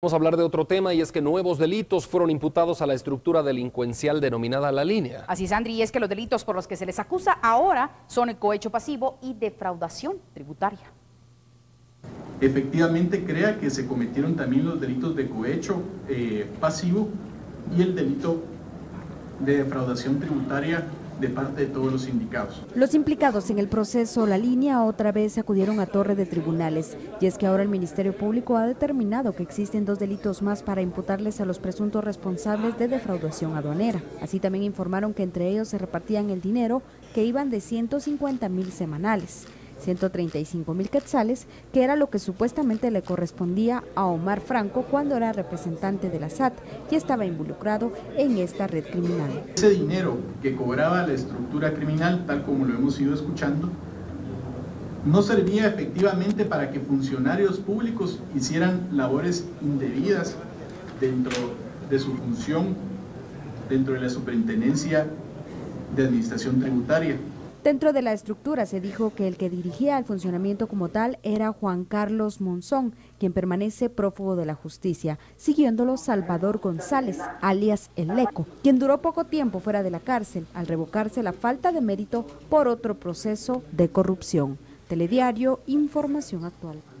Vamos a hablar de otro tema y es que nuevos delitos fueron imputados a la estructura delincuencial denominada La Línea. Así, Sandri, y es que los delitos por los que se les acusa ahora son el cohecho pasivo y defraudación tributaria. Efectivamente, crea que se cometieron también los delitos de cohecho pasivo y el delito de defraudación tributaria de parte de todos los sindicados. Los implicados en el proceso La Línea otra vez acudieron a torre de tribunales, y es que ahora el Ministerio Público ha determinado que existen dos delitos más para imputarles a los presuntos responsables de defraudación aduanera. Así también informaron que entre ellos se repartían el dinero que iban de 150.000 semanales, 135.000 quetzales, que era lo que supuestamente le correspondía a Omar Franco cuando era representante de la SAT y estaba involucrado en esta red criminal. Ese dinero que cobraba la estructura criminal, tal como lo hemos ido escuchando, no servía efectivamente para que funcionarios públicos hicieran labores indebidas dentro de su función, dentro de la Superintendencia de Administración Tributaria. Dentro de la estructura se dijo que el que dirigía el funcionamiento como tal era Juan Carlos Monzón, quien permanece prófugo de la justicia, siguiéndolo Salvador González, alias El Leco, quien duró poco tiempo fuera de la cárcel al revocarse la falta de mérito por otro proceso de corrupción. Telediario, información actual.